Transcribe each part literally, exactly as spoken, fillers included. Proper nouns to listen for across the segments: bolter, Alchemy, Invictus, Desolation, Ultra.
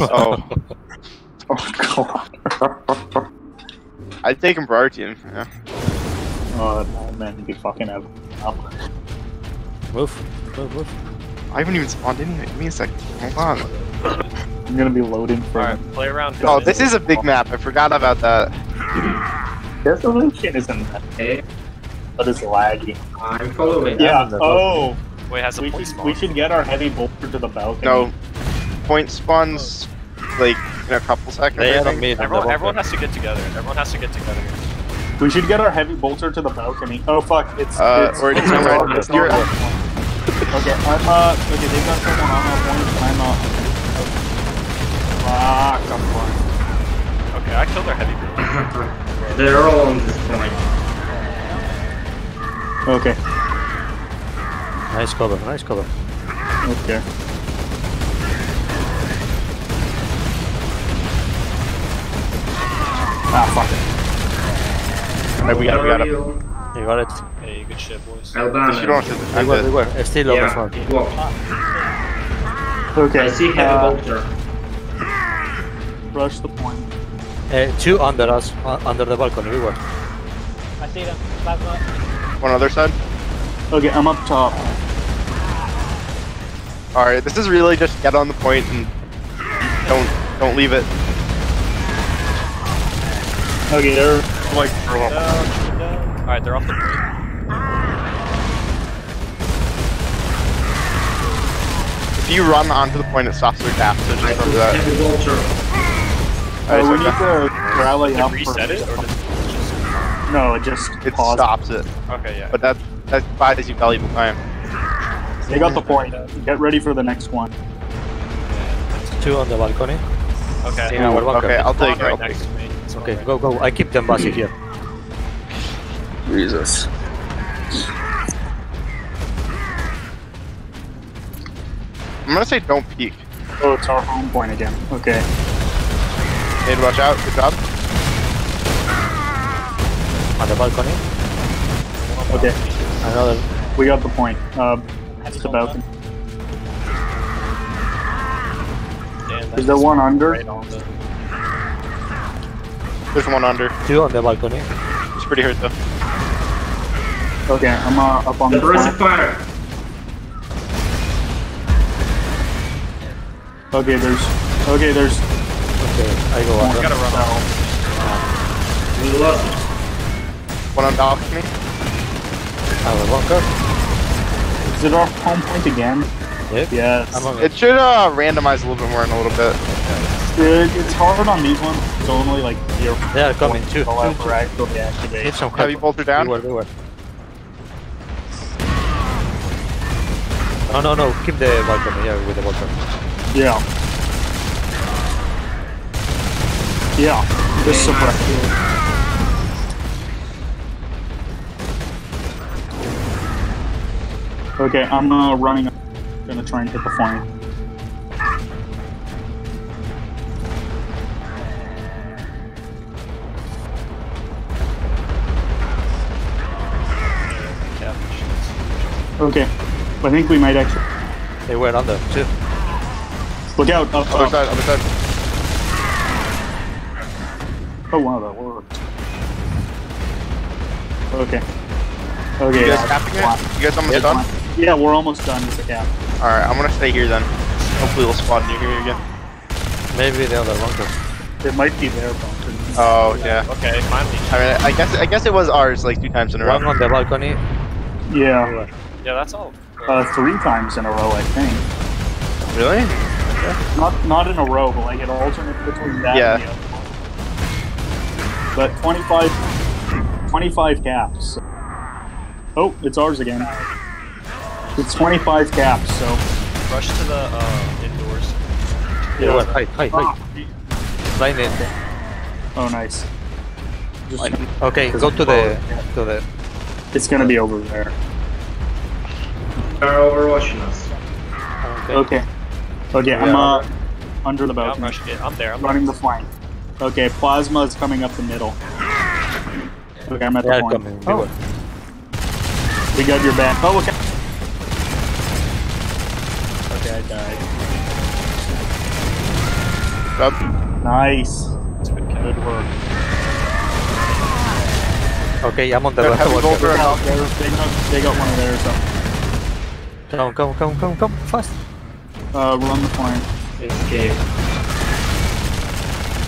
Oh. Oh, God. I'd take him Brartian. Yeah. Oh, no, man, he'd be fucking up. Woof. Woof, woof. I haven't even spawned in yet. Give me a second. Hold on. I'm gonna be loading for. Alright, play around. Oh, this is a big map. I forgot about that. Desolation isn't that big, but it's laggy. I'm following. Yeah. Oh. Wait, has a point spawn. We should get our heavy bolter to the balcony. No. Point spawns like in a couple seconds. They haven't made everyone. Everyone has to get together. Everyone has to get together. We should get our heavy bolter to the balcony. Oh fuck! It's. Uh, it's, or it's right. It's your. Okay, I'm uh. Okay, they got someone on our point. I'm uh. Fuck! I'm flying. Okay, I killed their heavy bolter. They're all on this point. Okay. Nice cover, nice cover. Okay. Ah, fuck it. Alright, we got it, we got it. You got it. Hey, good shit, boys. Well done. You don't have to. We were, we were. It's still yeah. over the okay. I see heavy uh, bolter. Rush the point. Uh, two under us, uh, under the balcony, we were. I see them. Back up. One other side. Okay, I'm up top. All right, this is really just get on the point and don't don't leave it. Okay, they're like throw up. No, no. All right, they're off the point. If you run onto the point, it stops their cap. So just remember that. All right, oh, so we need to rally up. Reset it. Or No, it just it paused. stops it. Okay, yeah. But that that buys you valuable time. They got the point. Get ready for the next one. Yeah. Two on the balcony. Okay. So, yeah, okay, okay, I'll take it. Right next to me. It's okay, right. go go. I keep them busy here. Jesus. I'm gonna say don't peek. Oh, it's our home point again. Okay. Hey, watch out. Good job. On the balcony. Okay. Another. We got the point. Uh, it's the balcony. Damn, Is there one under? Right on the... There's one under. Two on the balcony. It's pretty hurt though. Okay, I'm uh, up on the balcony. fire. Okay, there's. Okay, there's. Okay, I go on. We gotta run out. We lost. One on balcony. I will walk up. Is it off home point again? Yep. Yes. It should uh, randomize a little bit more in a little bit. Okay. It, it's hard on these ones. It's only like zero. Yeah, coming too. Right. Hit some heavy bolter down. Go, go, go. No, no, no. Keep the balcony. Yeah, with the balcony. Yeah. Yeah. Just suppress. Okay, I'm uh, running up. I'm gonna try and hit the point. Okay, I think we might actually. They went under too. Look out! Up, other up. side, other side. Oh wow, that worked. Okay. Okay. You guys capping it? You guys almost yeah, done? Yeah, we're almost done with the cap. Alright, I'm gonna stay here then. Hopefully we'll spawn near here again. Maybe the other bunker. It might be their bunker. Oh yeah. Okay, finally. I mean, I guess I guess it was ours like two times in a row. One on the balcony. Yeah. Yeah, that's all. Uh, three times in a row, I think. Really? Okay. Not not in a row, but like it alternates between that yeah. and the other one. But twenty-five, twenty-five caps. Oh, it's ours again. It's twenty-five caps, so... Rush to the, uh, indoors. Yeah, hide, hide, hide. Line in. Oh, nice. Just okay, go to the... Yeah. to the... It's gonna be over there. They're overwatching us. Okay. Okay, okay yeah. I'm, uh, under the boat. Yeah, I'm, yeah, I'm there, I'm running there. the flank. Okay, plasma is coming up the middle. Okay, I'm at yeah, the point. Oh. We got your back. Oh, okay. I died. up. Nice. Good work. Okay, I'm on the left. They got one of theirs so. Come, come, come, come, come, fast. Uh, we're on the flank. Escape.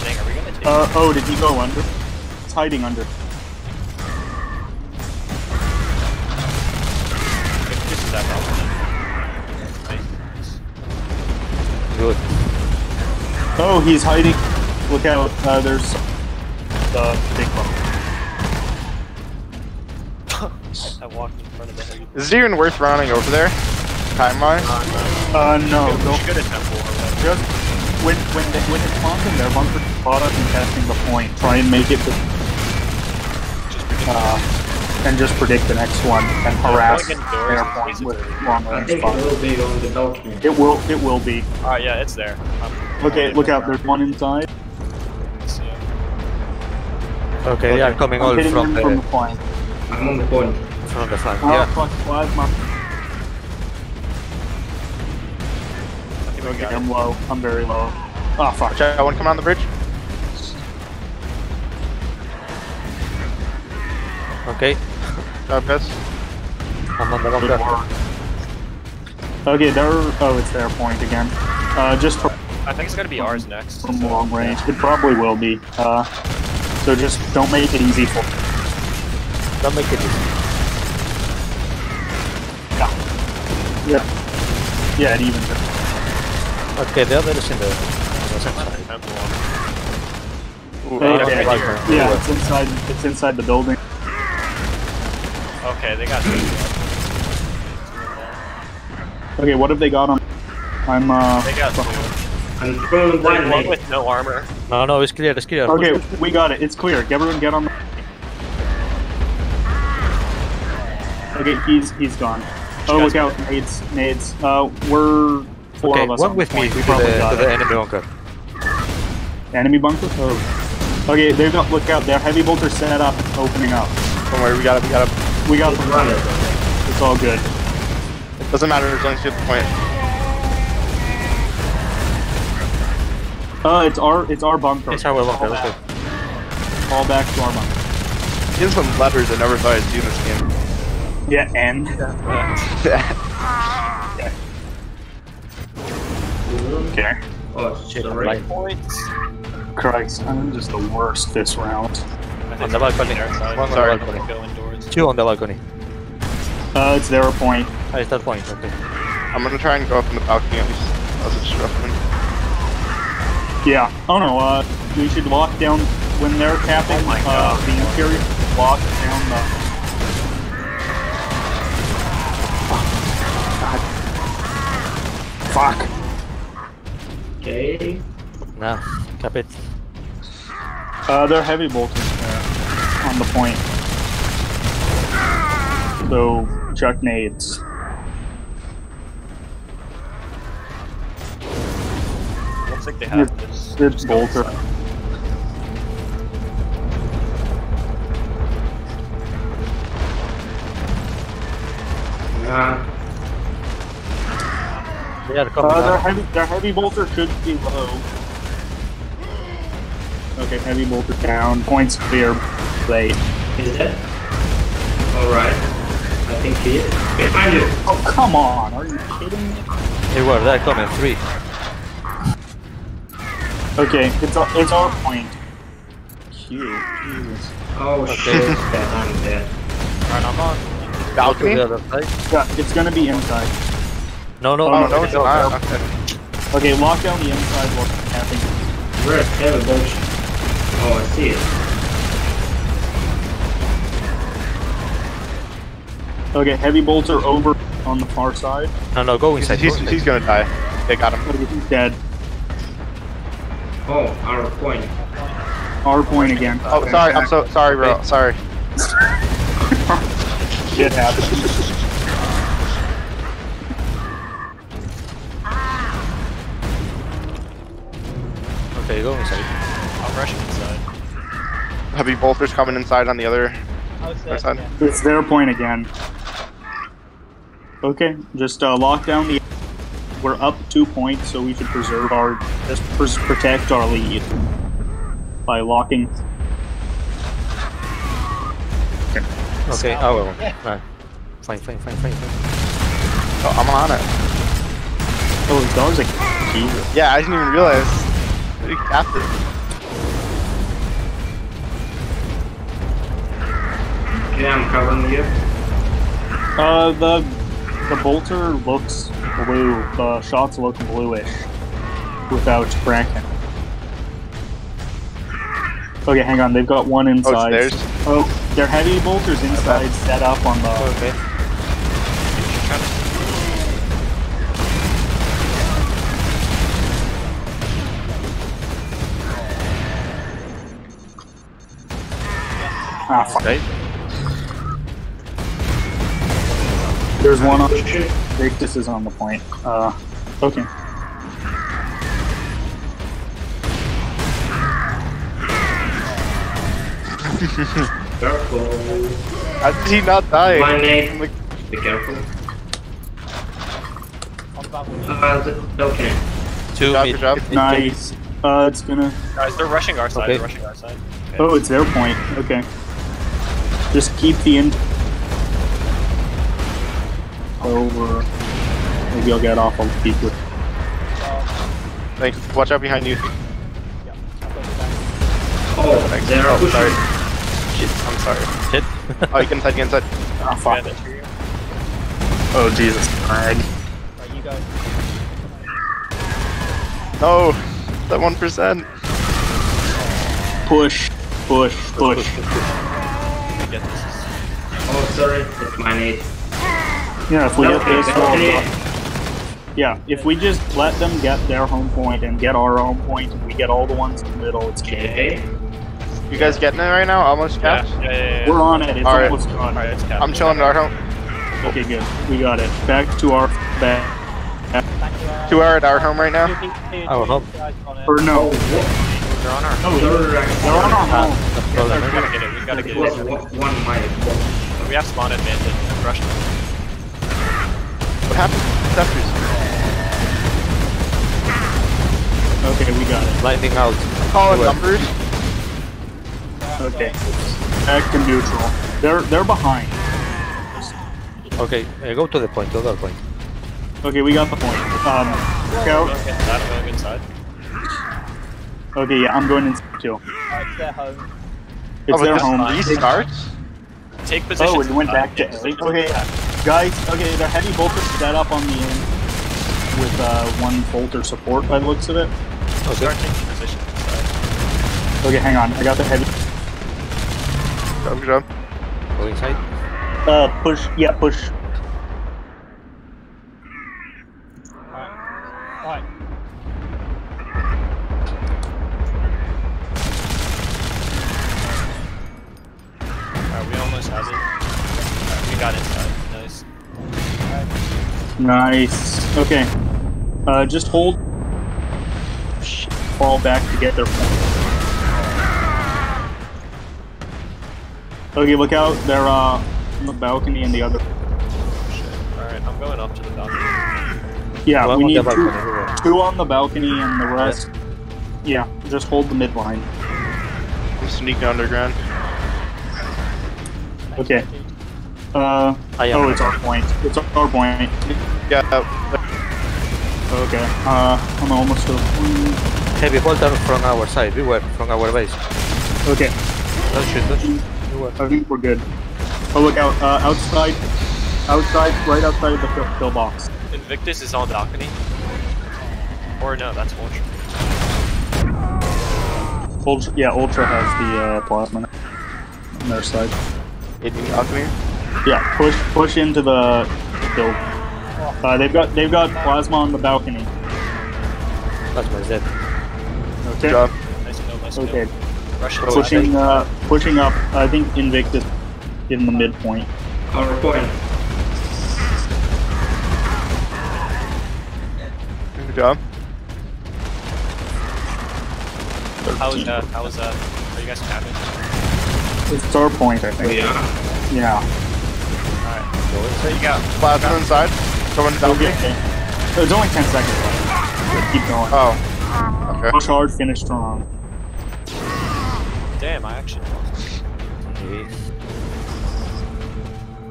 Dang, are we gonna take Uh, oh, did he go under? It's hiding under. This is that problem. Good. Oh, he's hiding. Look out, uh, there's the big bubble. I walked in front of the heavy. Is it even worth rounding over there? Time-wise? Uh, no. Uh, no. Good temple. Just when when they, when it's pumping, they're bumping the product and casting the point. Try and make it to, uh, and just predict the next one and harass their point with long range. It will be on the balcony. It will. It will be. Ah, uh, yeah, it's there. I'm, okay, I'm look out. There's one inside. Okay, okay, I'm coming I'm all from, from the point. I'm on the point. From the flank. Oh, yeah. Fuck, plasma. I think okay, I'm it. low. I'm very low. Oh, fuck. I want to come on the bridge. Okay. Job, guys. I'm on the one guy. Okay, there. Oh, it's their point again. Uh, just. For, I think it's gonna be from, ours next. From so. long range, it probably will be. Uh. So just don't make it easy for me. Don't make it easy. Yeah. Yeah. Yeah, it evens it. Okay, the other is in the... Ooh, okay, okay. Yeah, yeah, it's inside, it's inside the building. Okay, they got... Okay, what have they got on... I'm, uh... They got... One with no armor. No, no, it's clear, it's clear. Okay, we got it, it's clear. Everyone get on the... Okay, he's, he's gone. Oh, look out, nades, nades. Uh, we're four okay, of us one on with me, we probably the, got to the enemy bunker. Enemy bunker? Oh. Okay, they've got, look out, their heavy bolter set up, it's opening up. Don't worry, we got it, we got it. We got it. Right. It's all good. It doesn't matter as long as you get the point. Uh, it's our, it's our bunker. It's our bunker. Fall back. Fall back to our bunker. Give some letters I never thought I'd see in this game. Yeah, and. Yeah. Yeah. Okay. Oh, shit, the right points. Christ, I'm just the worst this round. On the balcony. One Sorry. The balcony. Go indoors. Two on the balcony. Uh, it's their point. Oh, it's that point, okay. I'm gonna try and go up on the balcony at least. That's a disruption. Yeah. Oh no, uh, we should lock down, when they're capping, oh uh, the interior, lock down the... Oh, God. Fuck. Okay. Nah, cap it. Uh, they're heavy bolting uh, on the point. So, chuck nades. It's like they have it, this. It's bolter. Yeah. They are coming uh, their, heavy, their heavy bolter should be low. Okay, heavy bolter down. Points clear. Late. Is that? Alright. I think he is. Behind you! Oh, come on! Are you kidding me? They were. They're coming. Three. Okay, it's our, it's our point. Cute, Jesus. Oh okay. Shit, I'm dead. Alright, I'm on. Balcony? Yeah, it's gonna be inside. No, no, oh, no, no, it's no, no, no. Okay. Okay, lock down the inside while it's happening. We're at a bunch. Oh, I see it. Okay, heavy bolts are over on the far side. No, no, go inside. He's, he's, he's gonna die. They got him. He's dead. Oh, our point. Our point again. Oh, okay. Sorry, I'm so sorry, bro. Hey. Sorry. Shit happened. Okay, go inside. I'm rushing inside. Heavy bolters coming inside on the other, other side. Yeah. It's their point again. Okay, just uh, lock down the. We're up two points, so we should preserve our, just protect our lead by locking. Okay. Okay. Oh, wait, wait. Right. Flank, flank, flank, flank, flank. Oh, I'm on it. Oh, that was like Jesus. Yeah, I didn't even realize. After. Okay, I'm covering you. Uh, the. The bolter looks blue. The shots look bluish without cracking. Okay, hang on. They've got one inside. Oh, oh they're heavy bolters inside, set up on the. Okay. Ah, fuck. Okay. There's one on Invictus is on the point. Uh, okay. Careful. How did he not die? My name. Like, be careful. Uh, okay. Two drop, drop. Nice. Uh, it's gonna. Guys, they're rushing our side. Okay. They're rushing our side. Okay. Oh, it's their point. Okay. Just keep the in. Over. Maybe I'll get off on the peak with. Thanks. Watch out behind you. Yeah. Oh, thanks. There oh, sorry. Shit, I'm sorry. Shit. Oh, you can inside, get inside. Oh, fuck. Oh, Jesus. Alright, you guys. No! That one percent! Push. Push. Push. I get this. Oh, sorry. It's my nade. Yeah, if we okay, get this all, yeah, if we just let them get their home point and get our own point, and we get all the ones in the middle, it's okay. You guys getting it right now? Almost capped? Yeah, yeah, yeah, yeah. We're on it. It's all almost right. Gone. All right, it's capped. I'm chilling at our home. Okay, good. We got it. Back to our back. Two are at our home right now. I will help. Or no. They're on our home. They're, they're on our home. Yeah, yeah, we gotta get it. We gotta get it. One might. We have spawn advantage. I'm rushing. What happened? Scepters. Okay, we got it. Lightning out. Call it numbers. Okay. Back to neutral. They're they're behind. Okay, go to the point, to the point. Okay, we got the point. Um out. I'm inside. Okay, yeah, I'm going inside too. Uh, it's their home. It's oh, their home. These starts? Take position. Oh, it went back to Ellie. Okay. Guys, okay, the heavy bolter set up on the end with uh, one bolter support by the looks of it. Okay. Start taking position. Sorry. Okay, hang on. I got the heavy. Good job. Holding tight. Uh, push. Yeah, push. Alright. Alright. Alright, we almost have it. All right, we got it. Nice. Okay. Uh, just hold. Fall back to get their point. Okay, look out. They're uh, on the balcony and the other. Shit. Alright, I'm going up to the balcony. Yeah, well, we need two, two on the balcony and the rest. Yeah, just hold the midline. We sneak underground. Okay. Uh, oh, it's our point. It's our point. Yeah. Okay. Uh, I'm almost to the point. Heavy bolter from our side. We were from our base. Okay. Don't shoot, don't shoot. I think we're good. Oh, look out. Uh, outside. Outside, right outside of the kill, kill box. Invictus is on balcony. Or no, that's Ultra. Ultra yeah, Ultra has the uh, plasma on their side. It means Alchemy? Yeah, push push into the build. Uh, they've got they've got plasma on the balcony. That's what I said. Okay. Good job. Nice kill, nice kill. Okay. Russian pushing uh, pushing up. I think Invictus in the midpoint. Our point. Good job. How was that? How was that? Are you guys capping? It's our point, I think. Yeah. Yeah. So you got plasma inside, someone down here. There's only ten seconds left. Keep going. Oh. Okay. Push hard, finish strong. Damn, I actually lost.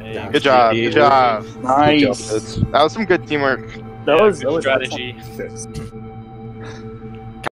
Hey, good job. Good job. Nice. Good job, that was some good teamwork. That yeah, was good that strategy. Was